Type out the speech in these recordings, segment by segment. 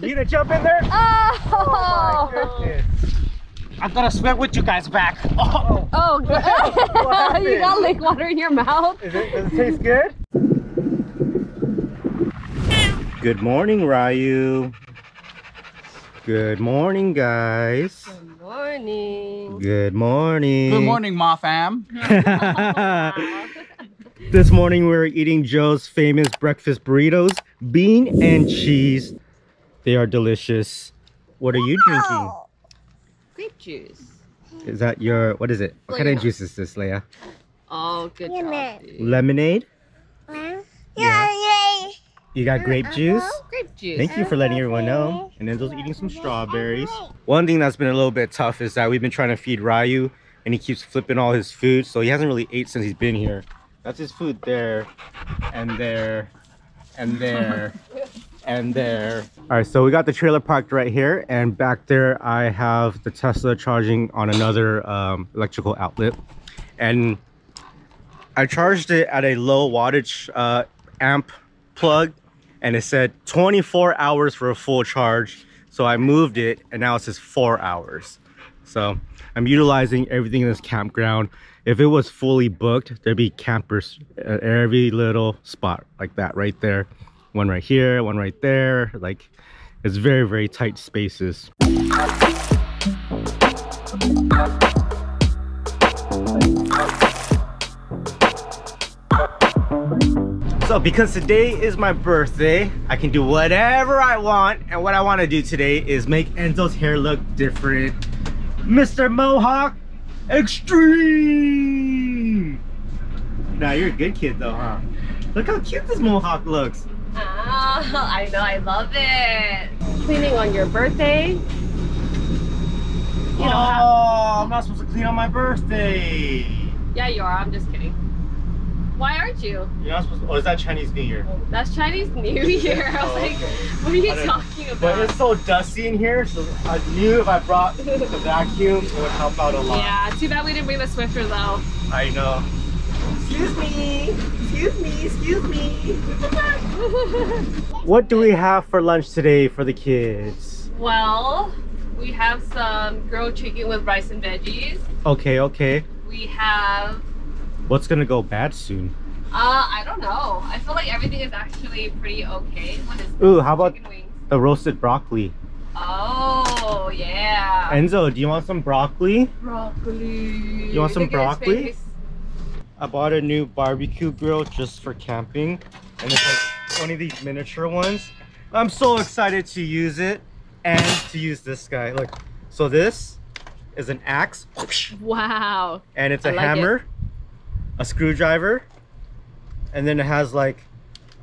You gonna jump in there? Oh! Oh my goodness. I'm gonna swim with you guys back. Oh, oh good. You got lake water in your mouth. Does it taste good? Good morning, Ryu. Good morning, guys. Good morning. Good morning. Good morning, Ma Fam. This morning we're eating Joe's famous breakfast burritos, bean and cheese. They are delicious. What are you drinking? Grape juice. Is that your, what is it? What kind of juice is this, Leia? Oh, good job, dude. Lemonade? Yeah. You got grape juice? Grape juice. Thank you for letting everyone know. And Enzo's eating some strawberries. One thing that's been a little bit tough is that we've been trying to feed Ryu and he keeps flipping all his food. So he hasn't really ate since he's been here. That's his food there, and there, and there, and there. All right, so we got the trailer parked right here, and back there I have the Tesla charging on another electrical outlet. And I charged it at a low wattage amp plug, and it said 24 hours for a full charge. So I moved it, and now it says 4 hours. So I'm utilizing everything in this campground. If it was fully booked, there'd be campers at every little spot like that right there. One right here, one right there. Like, it's very, very tight spaces. So because today is my birthday, I can do whatever I want. And what I want to do today is make Enzo's hair look different. Mr. Mohawk Extreme! Nah, you're a good kid though, huh? Look how cute this mohawk looks. Oh, I know, I love it. Cleaning on your birthday. You know, I'm not supposed to clean on my birthday. Yeah, you are. I'm just kidding. Why aren't you? You're not supposed to. Oh, is that Chinese New Year? That's Chinese New Year. I was like, what are you talking about? But it's so dusty in here, so I knew if I brought the vacuum, it would help out a lot. Yeah, too bad we didn't bring the Swiffer though. I know. Excuse me. Excuse me. Excuse me. What do we have for lunch today for the kids? Well, we have some grilled chicken with rice and veggies. Okay, okay. We have... What's gonna go bad soon? I don't know. I feel like everything is actually pretty okay. What is this? Ooh, how about the roasted broccoli? Oh, yeah. Enzo, do you want some broccoli? Broccoli. You want some broccoli? I bought a new barbecue grill just for camping. And it's like one of these miniature ones. I'm so excited to use it and to use this guy. Look, so this is an axe. Wow. And it's a hammer. A screwdriver, and then it has like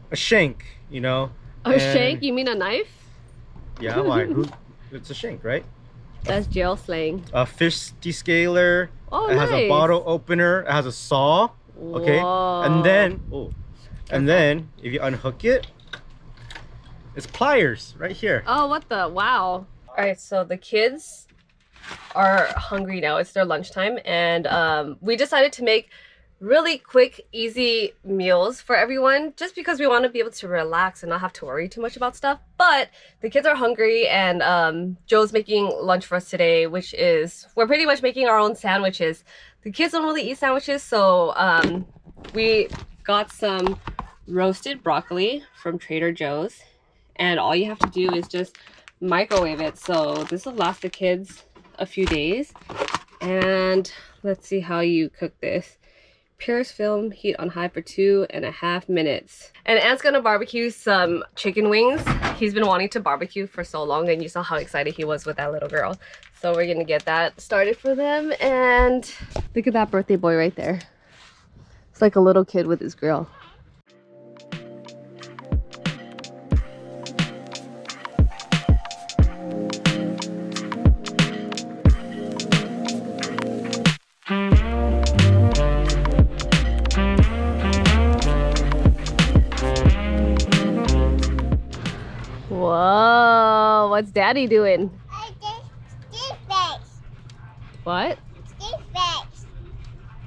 a shank, you know. A shank? You mean a knife? Yeah, like it's a shank, right? That's jail slang. A fish descaler. Oh, it has a bottle opener. It has a saw. Okay, and then if you unhook it, it's pliers right here. Oh, what the wow! All right, so the kids are hungry now. It's their lunchtime, and we decided to make really quick, easy meals for everyone just because we want to be able to relax and not have to worry too much about stuff. But the kids are hungry, and Joe's making lunch for us today, which is we're pretty much making our own sandwiches. The kids don't really eat sandwiches, so we got some roasted broccoli from Trader Joe's, and all you have to do is just microwave it. So this will last the kids a few days. And let's see how you cook this. Pierce film, heat on high for 2.5 minutes. And Ant's gonna barbecue some chicken wings. He's been wanting to barbecue for so long, and you saw how excited he was with that little girl. So we're gonna get that started for them, and look at that birthday boy right there. It's like a little kid with his grill. Whoa, what's Daddy doing? I just stick face. What? Steam face.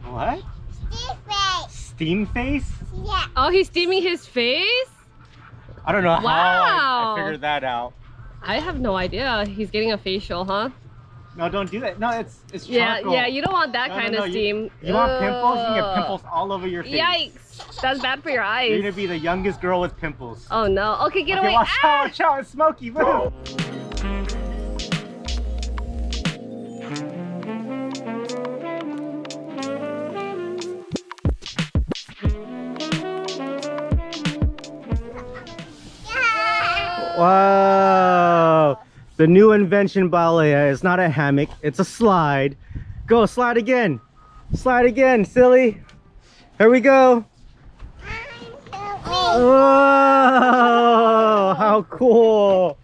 What? Steam face. Steam face? Yeah. Oh, he's steaming his face? I don't know how I figured that out. I have no idea. He's getting a facial, huh? No, don't do that. No, it's charcoal. Yeah, you don't want that kind of steam. You want pimples? You can get pimples all over your face. Yikes! That's bad for your eyes. You're gonna be the youngest girl with pimples. Oh no! Okay, get away! Watch out! Watch out! It's smoky. Move. Wow, the new invention, Balea, is not a hammock, it's a slide. Go, slide again, silly. Here we go. Oh, how cool.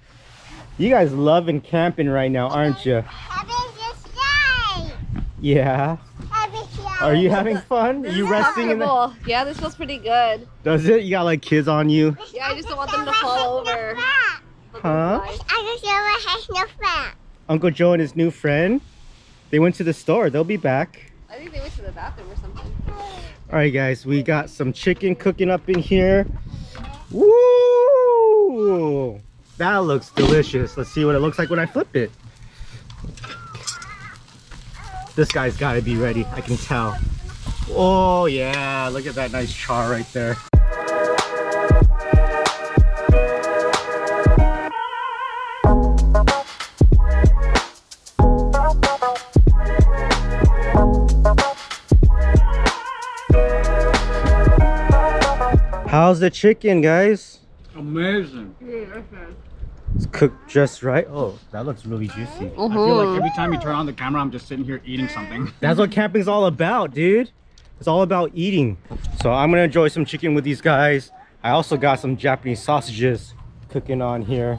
You guys loving camping right now, aren't you? Yeah. Are you having fun? Are you resting in the... Yeah, this feels pretty good. Does it? You got like kids on you? Yeah, I just don't want them to fall over. Huh? Uncle Joe has no friend. Uncle Joe and his new friend? They went to the store. They'll be back. I think they went to the bathroom or something. Alright guys, we got some chicken cooking up in here. Woo! That looks delicious. Let's see what it looks like when I flip it. This guy's gotta be ready, I can tell. Oh yeah, look at that nice char right there. How's the chicken, guys? Amazing. It's cooked just right. Oh, that looks really juicy. I feel like every time you turn on the camera, I'm just sitting here eating something. That's what camping's all about, dude. It's all about eating. So I'm gonna enjoy some chicken with these guys. I also got some Japanese sausages cooking on here.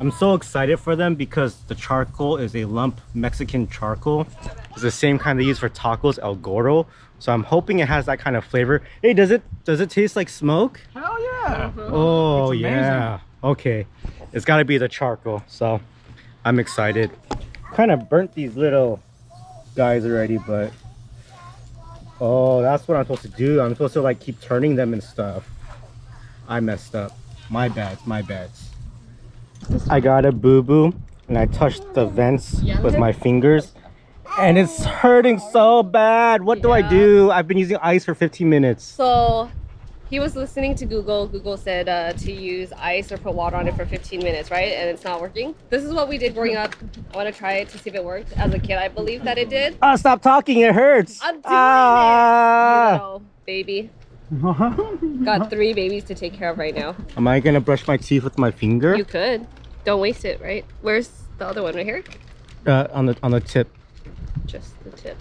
I'm so excited for them because the charcoal is a lump Mexican charcoal. It's the same kind they use for tacos, El Gordo. So I'm hoping it has that kind of flavor. Hey, does it taste like smoke? Hell yeah. Oh yeah. Okay. It's got to be the charcoal, so I'm excited. Kind of burnt these little guys already, but... Oh, that's what I'm supposed to do. I'm supposed to like keep turning them and stuff. I messed up. My bad, my bad. I got a boo-boo, and I touched the vents with my fingers. And it's hurting so bad. What do I do? I've been using ice for 15 minutes. So... He was listening to Google. Google said to use ice or put water on it for 15 minutes, right? And it's not working. This is what we did growing up. I want to try it to see if it worked. As a kid, I believed that it did. Oh, stop talking. It hurts. I'm doing it. You know, baby. Got 3 babies to take care of right now. Am I going to brush my teeth with my finger? You could. Don't waste it, right? Where's the other one? Right here? On the tip. Just the tip.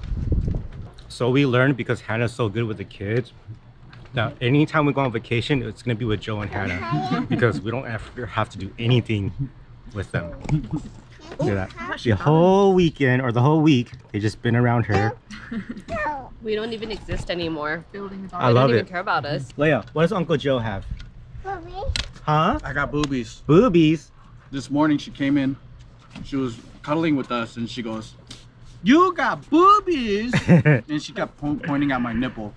So we learned because Hannah's so good with the kids. Now, anytime we go on vacation, it's going to be with Joe and Hannah because we don't ever have to do anything with them. Look at that. The whole weekend or the whole week, they've just been around her. We don't even exist anymore. I love it. They don't even care about us. Leia, what does Uncle Joe have? Boobies. Huh? I got boobies. Boobies? This morning she came in. She was cuddling with us and she goes, "You got boobies." And she kept pointing at my nipple.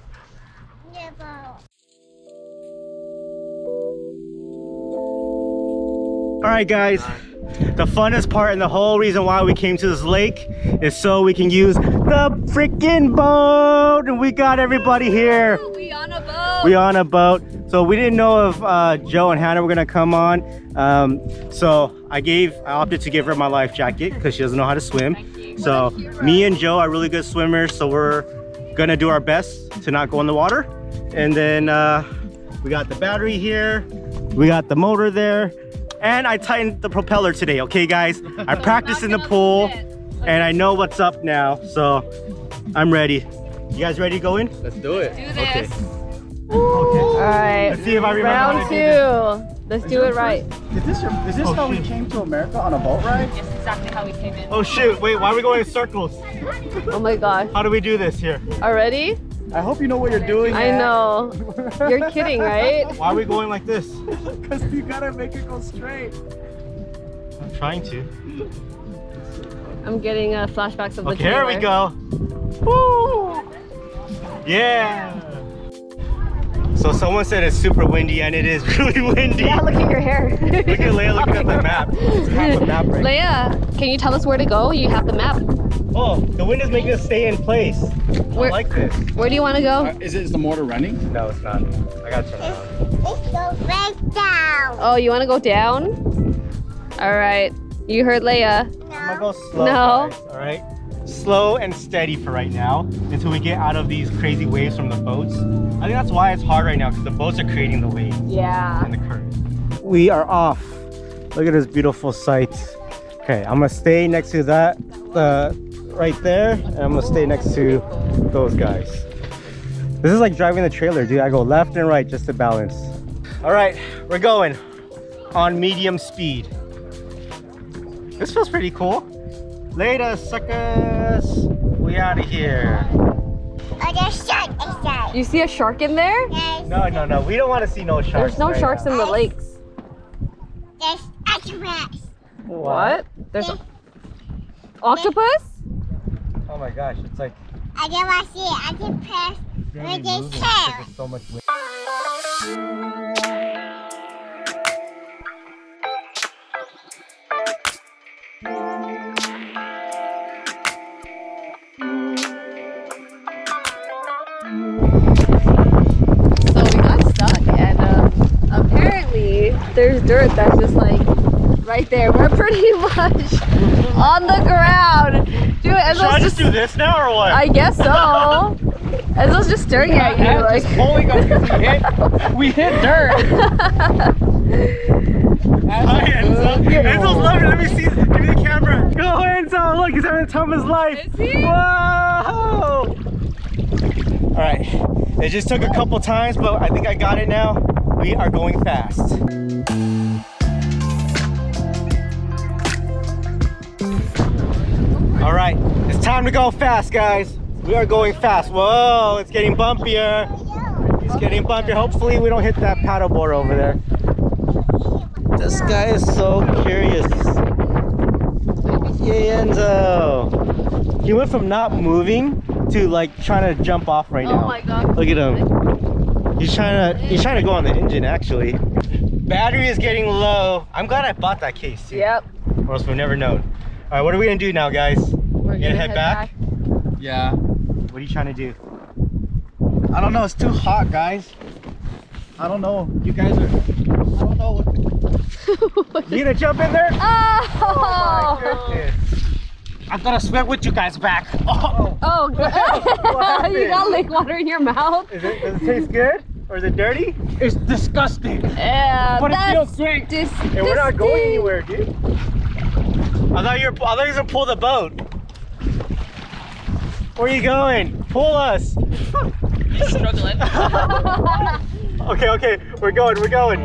Alright guys, the funnest part and the whole reason why we came to this lake is so we can use the freaking boat. And we got everybody here. We on a boat. We on a boat. So we didn't know if Joe and Hannah were going to come on. So I opted to give her my life jacket because she doesn't know how to swim. So me and Joe are really good swimmers. So we're going to do our best to not go in the water. And then we got the battery here, we got the motor there, and I tightened the propeller today, okay guys? I practiced in the pool, and I know what's up now, so I'm ready. You guys ready to go in? Let's do it. Let's do this. Okay. All right, let's see if I remember round 2. Let's do it right. Is this how we came to America on a boat ride? Yes, exactly how we came in. Oh shoot, wait, why are we going in circles? Oh my gosh. How do we do this here? Already? I hope you know what you're doing. I know. You're kidding, right? Why are we going like this? Because you gotta make it go straight. I'm trying to. I'm getting flashbacks of the trailer. Here we go. Woo! Yeah! So someone said it's super windy, and it is really windy. Yeah, look at your hair. Look at Leia looking at the map. Right Leia, can you tell us where to go? You have the map. Oh, the wind is making us stay in place. I like this. Where do you want to go? Is the motor running? No, it's not. I got to turn it on. It's so right down. Oh, you want to go down? All right. You heard Leia. No. I'm going to go slow, guys, all right? Slow and steady for right now until we get out of these crazy waves from the boats. I think that's why it's hard right now, because the boats are creating the waves. Yeah. And the current. We are off. Look at this beautiful sight. Okay, I'm going to stay next to that right there, and I'm going to stay next to those guys. This is like driving the trailer, dude. I go left and right just to balance. All right, we're going on medium speed. This feels pretty cool. Later, suckers. We out of here. Oh, there's shark inside. You see a shark in there? There's no. We don't want to see no sharks. There's no sharks in the lakes. There's octopus. What? There's octopus? Oh my gosh, it's like... I don't want to see it. Octopus with his tail. There's so much wind. There's dirt that's just like right there. We're pretty much on the ground. Dude, Enzo's just do this now or what? I guess so. Enzo's just staring at you like just pulling up because we hit dirt. Hi Enzo. Enzo's loving it. Let me see. Give me the camera. Go Enzo. Look, he's having the time of his life. Is he? Whoa! All right. It just took a couple times, but I think I got it now. We are going fast. All right, it's time to go fast, guys. We are going fast. Whoa, it's getting bumpier. It's getting bumpier. Hopefully we don't hit that paddleboard over there. This guy is so curious. Yay, Enzo. He went from not moving to like trying to jump off right now. Oh my God. Look at him. He's trying to go on the engine, actually. Battery is getting low. I'm glad I bought that case, too. Yep. Or else we've never known. All right, what are we going to do now, guys? We're going to head back? Yeah. What are you trying to do? I don't know. It's too hot, guys. I don't know. You guys are... I don't know. You going to jump in there? Oh! Oh, my goodness. I'm going to swim with you guys back. Oh God. You got lake water in your mouth. Does it taste good? Or is it dirty? It's disgusting. Yeah, but it feels great. And we're not going anywhere, dude. I thought you were going to pull the boat. Where are you going? Pull us. You're struggling. Okay. We're going.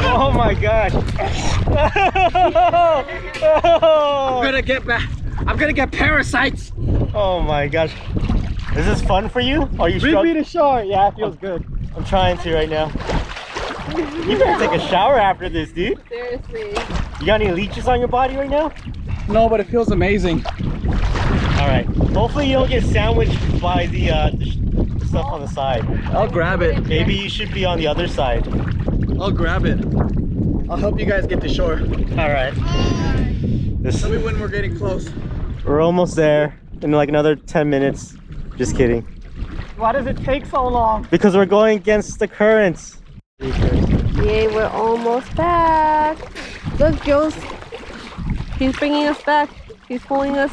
Oh my God! I'm gonna get parasites. Oh my gosh! Is this fun for you? Are you struggling? Bring me to shore. Yeah, it feels good. I'm trying to right now. You better take a shower after this, dude. Seriously. You got any leeches on your body right now? No, but it feels amazing. All right. Hopefully you don't get sandwiched by the stuff on the side. I'll grab it. Maybe you should be on the other side. I'll grab it. I'll help you guys get to shore. All right. Tell me when we're getting close. We're almost there in like another 10 minutes. Just kidding. Why does it take so long? Because we're going against the currents. Yay, we're almost back. Look, Joe's. He's bringing us back. He's pulling us.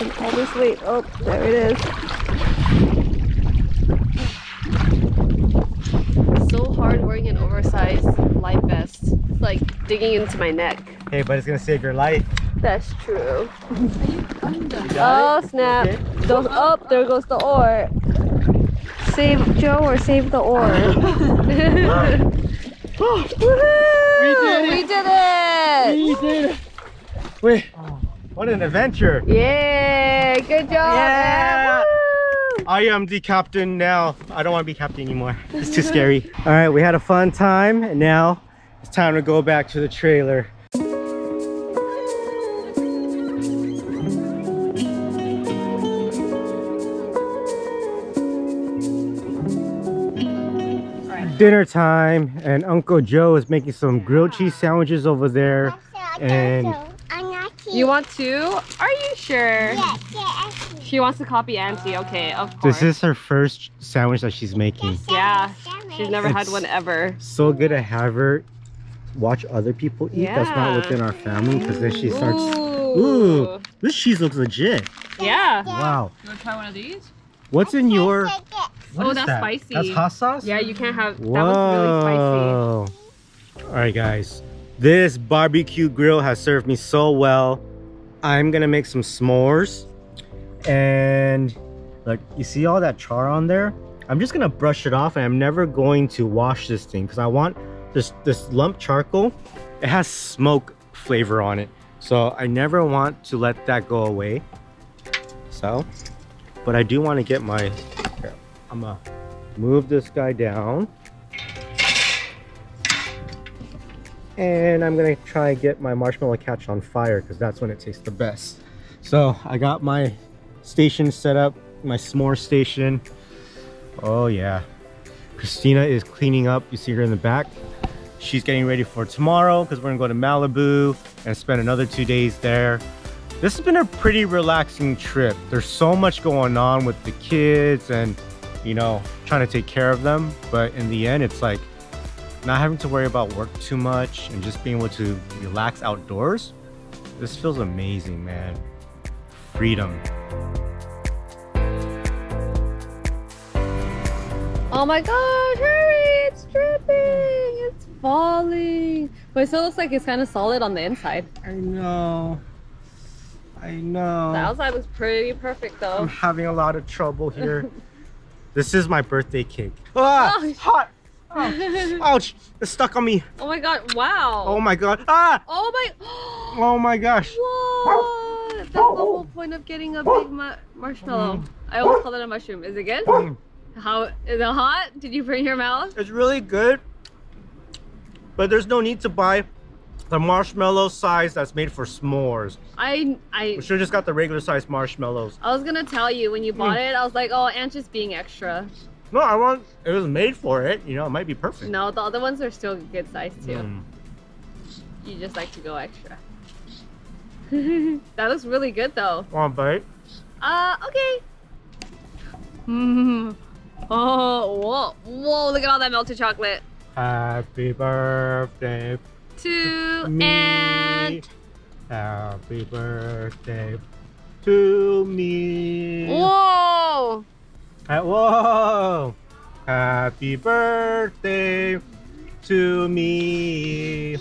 And all this weight. Oh, there it is. So hard wearing an oversized life vest. It's like digging into my neck. Hey, but it's gonna save your life. That's true. Oh snap! Okay. Goes up. There goes the oar. Save Joe or save the oar. Woohoo! We did it! Wait, what an adventure! Yeah, good job. Yeah. Man. I am the captain now. I don't want to be captain anymore. It's too scary. All right, we had a fun time, and now it's time to go back to the trailer. dinner time, and Uncle Joe is making some grilled cheese sandwiches over there. And you want to? Are you sure? Yeah, she wants to copy Auntie. Okay, of course. This is her first sandwich that she's making. Yeah, she's never had one ever. So good to have her watch other people eat. Yeah. That's not within our family, because then she starts. Ooh, this cheese looks legit. Yeah. Wow. You want to try one of these? What's in your? What is that's that? Spicy. That's hot sauce? Yeah, you can't have. Whoa. That was really spicy. All right, guys. This barbecue grill has served me so well. I'm gonna make some s'mores, and look, you see all that char on there? I'm just gonna brush it off, and I'm never going to wash this thing because I want this lump charcoal. It has smoke flavor on it, so I never want to let that go away. So, but I do want to get my. Here, I'm gonna move this guy down. And I'm gonna try and get my marshmallow catch on fire because that's when it tastes the best. So I got my station set up, my s'more station. Oh yeah, Christina is cleaning up. You see her in the back. She's getting ready for tomorrow because we're gonna go to Malibu and spend another 2 days there. This has been a pretty relaxing trip. There's so much going on with the kids and, you know, trying to take care of them. But in the end, it's like, not having to worry about work too much and just being able to relax outdoors. This feels amazing, man. Freedom. Oh my gosh, hurry, it's dripping, it's falling. But it still looks like it's kind of solid on the inside. I know, I know. The outside was pretty perfect though. I'm having a lot of trouble here. This is my birthday cake. Ah, oh. It's hot. Oh, ouch! It's stuck on me. Oh my god! Wow! Oh my god! Ah! Oh my! Oh my gosh! What? That's the whole point of getting a big marshmallow. I always call it a mushroom. Is it good? How is it hot? Did you burn your mouth? It's really good, but there's no need to buy the marshmallow size that's made for s'mores. I should have just got the regular size marshmallows. I was gonna tell you when you bought it. I was like, oh, Aunt's just being extra. No, I want, it was made for it, you know, it might be perfect. No, the other ones are still good size too. You just like to go extra. That looks really good though. Want a bite? Okay. Oh, whoa, whoa, look at all that melted chocolate. Happy birthday to me. Aunt. Happy birthday to me. Whoa. Whoa! Happy birthday to me.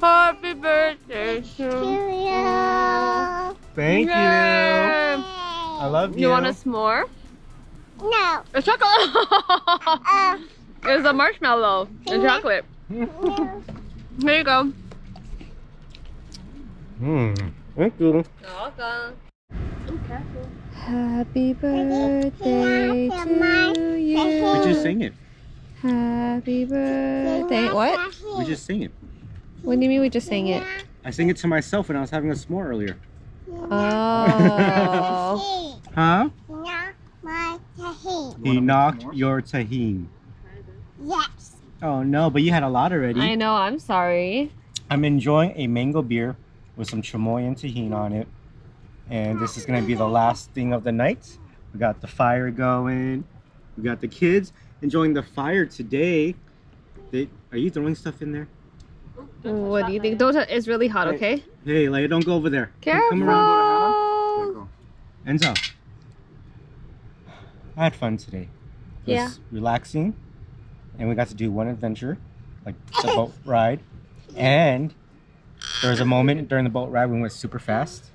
Happy birthday to you. Thank you. I love you. You want a s'more? No. A chocolate. It was a marshmallow and chocolate. There you go. Thank you. Welcome. Happy birthday to you. We just sing it. Happy birthday. What? We just sing it. What do you mean we just sang it? I sang it to myself when I was having a s'more earlier. Oh. Huh? He knocked your tajin. Yes. Oh no, but you had a lot already. I know, I'm sorry. I'm enjoying a mango beer with some chamoy and tajin on it. And this is going to be the last thing of the night. We got the fire going. We got the kids enjoying the fire today. Are you throwing stuff in there? What do you think? Don't, it's really hot, okay? Hey, Leia, don't go over there. Careful! Come around. Enzo, I had fun today. It was relaxing. And we got to do one adventure, like the boat ride. And there was a moment during the boat ride when we went super fast,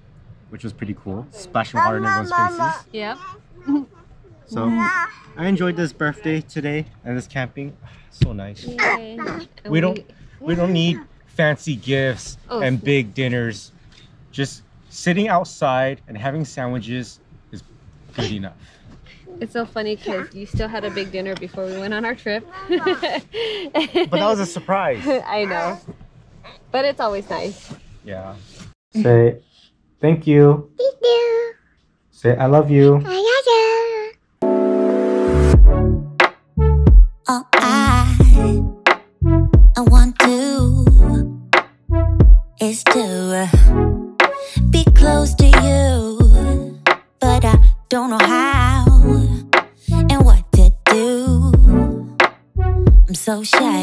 which was pretty cool, splashing water in everyone's faces. Yep. So, I enjoyed this birthday today and this camping. So nice. We don't need fancy gifts and big dinners. Just sitting outside and having sandwiches is good enough. It's so funny because you still had a big dinner before we went on our trip. But that was a surprise. I know. But it's always nice. Yeah. Say. Thank you. Thank you. Say, I love you. I love you. Oh, I I want to is to be close to you, but I don't know how and what to do. I'm so shy.